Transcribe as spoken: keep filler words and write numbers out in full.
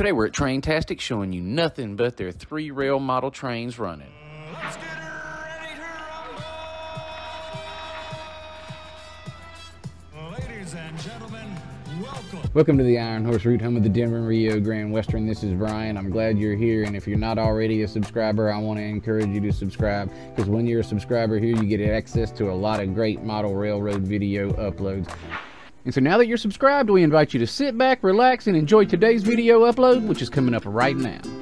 Today we're at Traintastic showing you nothing but their three rail model trains running. Let's get ready to rumble. Ladies and gentlemen, welcome. Welcome to the Iron Horse Route, home of the Denver and Rio Grande Western. This is Brian. I'm glad you're here, and if you're not already a subscriber, I want to encourage you to subscribe, because when you're a subscriber here, you get access to a lot of great model railroad video uploads. And so now that you're subscribed, we invite you to sit back, relax, and enjoy today's video upload, which is coming up right now.